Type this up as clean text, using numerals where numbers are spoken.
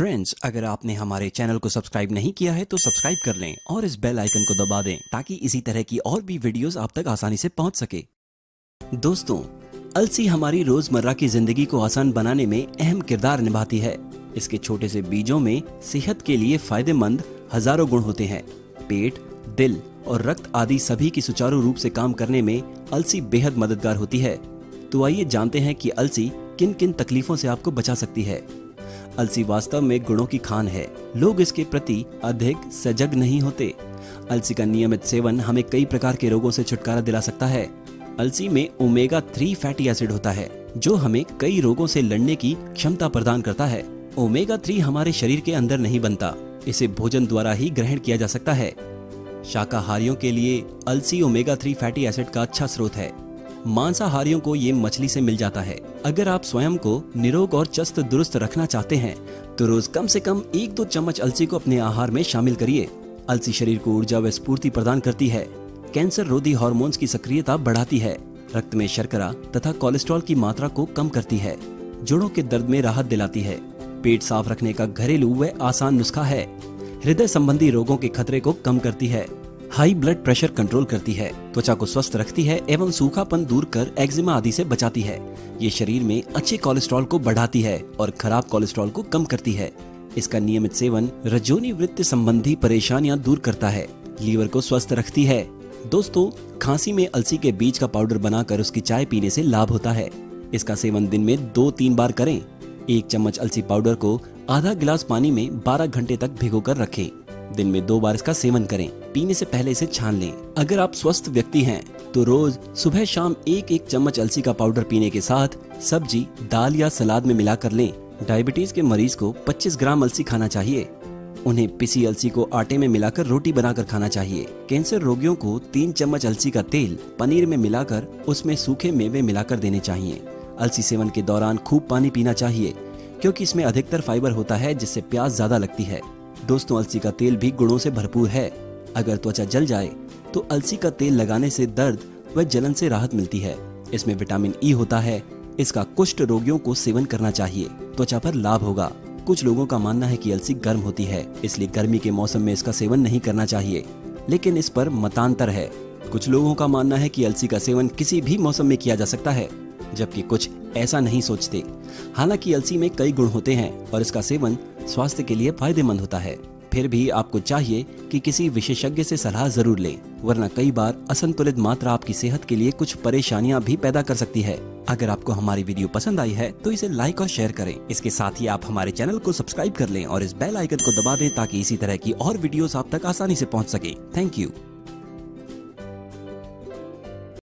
Friends, अगर आपने हमारे चैनल को सब्सक्राइब नहीं किया है तो सब्सक्राइब कर लें और इस बेल आइकन को दबा दें ताकि इसी तरह की और भी वीडियोस आप तक आसानी से पहुंच सके। दोस्तों, अलसी हमारी रोजमर्रा की जिंदगी को आसान बनाने में अहम किरदार निभाती है। इसके छोटे से बीजों में सेहत के लिए फायदेमंद हजारों गुण होते हैं। पेट, दिल और रक्त आदि सभी की सुचारू रूप से काम करने में अलसी बेहद मददगार होती है। तो आइए जानते हैं कि अलसी किन किन तकलीफों से आपको बचा सकती है। अलसी वास्तव में गुणों की खान है, लोग इसके प्रति अधिक सजग नहीं होते। अलसी का नियमित सेवन हमें कई प्रकार के रोगों से छुटकारा दिला सकता है। अलसी में ओमेगा-3 फैटी एसिड होता है जो हमें कई रोगों से लड़ने की क्षमता प्रदान करता है। ओमेगा-3 हमारे शरीर के अंदर नहीं बनता, इसे भोजन द्वारा ही ग्रहण किया जा सकता है। शाकाहारियों के लिए अलसी ओमेगा-3 फैटी एसिड का अच्छा स्रोत है। मांसाहारियों को ये मछली से मिल जाता है। अगर आप स्वयं को निरोग और चुस्त दुरुस्त रखना चाहते हैं तो रोज कम से कम 1-2 चम्मच अलसी को अपने आहार में शामिल करिए। अलसी शरीर को ऊर्जा व स्फूर्ति प्रदान करती है, कैंसर रोधी हार्मोन्स की सक्रियता बढ़ाती है, रक्त में शर्करा तथा कोलेस्ट्रॉल की मात्रा को कम करती है, जोड़ों के दर्द में राहत दिलाती है। पेट साफ रखने का घरेलू व आसान नुस्खा है। हृदय संबंधी रोगों के खतरे को कम करती है, हाई ब्लड प्रेशर कंट्रोल करती है, त्वचा को स्वस्थ रखती है एवं सूखापन दूर कर एक्जिमा आदि से बचाती है। ये शरीर में अच्छे कोलेस्ट्रॉल को बढ़ाती है और खराब कोलेस्ट्रॉल को कम करती है। इसका नियमित सेवन रजोनी वृत्त संबंधी परेशानियां दूर करता है, लीवर को स्वस्थ रखती है। दोस्तों, खांसी में अलसी के बीज का पाउडर बनाकर उसकी चाय पीने से लाभ होता है। इसका सेवन दिन में 2-3 बार करें। 1 चम्मच अलसी पाउडर को आधा गिलास पानी में 12 घंटे तक भिगोकर रखें। दिन में 2 बार इसका सेवन करें। पीने से पहले इसे छान लें। अगर आप स्वस्थ व्यक्ति हैं तो रोज सुबह शाम 1-1 चम्मच अलसी का पाउडर पीने के साथ सब्जी, दाल या सलाद में मिलाकर लें। डायबिटीज के मरीज को 25 ग्राम अलसी खाना चाहिए। उन्हें पिसी अलसी को आटे में मिलाकर रोटी बनाकर खाना चाहिए। कैंसर रोगियों को 3 चम्मच अलसी का तेल पनीर में मिलाकर उसमें सूखे मेवे मिलाकर देने चाहिए। अलसी सेवन के दौरान खूब पानी पीना चाहिए क्योंकि इसमें अधिकतर फाइबर होता है जिससे प्यास ज्यादा लगती है। दोस्तों, अलसी का तेल भी गुणों से भरपूर है। अगर त्वचा जल जाए तो अलसी का तेल लगाने से दर्द व जलन से राहत मिलती है। इसमें विटामिन ई होता है। इसका कुष्ठ रोगियों को सेवन करना चाहिए, त्वचा पर लाभ होगा। कुछ लोगों का मानना है कि अलसी गर्म होती है, इसलिए गर्मी के मौसम में इसका सेवन नहीं करना चाहिए, लेकिन इस पर मतांतर है। कुछ लोगों का मानना है कि अलसी का सेवन किसी भी मौसम में किया जा सकता है, जबकि कुछ ऐसा नहीं सोचते। हालांकि अलसी में कई गुण होते हैं और इसका सेवन स्वास्थ्य के लिए फायदेमंद होता है। फिर भी आपको चाहिए कि किसी विशेषज्ञ से सलाह जरूर लें, वरना कई बार असंतुलित मात्रा आपकी सेहत के लिए कुछ परेशानियां भी पैदा कर सकती है। अगर आपको हमारी वीडियो पसंद आई है तो इसे लाइक और शेयर करें। इसके साथ ही आप हमारे चैनल को सब्सक्राइब कर लें और इस बेल आइकन को दबा दें ताकि इसी तरह की और वीडियोस आप तक आसानी से पहुंच सके। Thank you.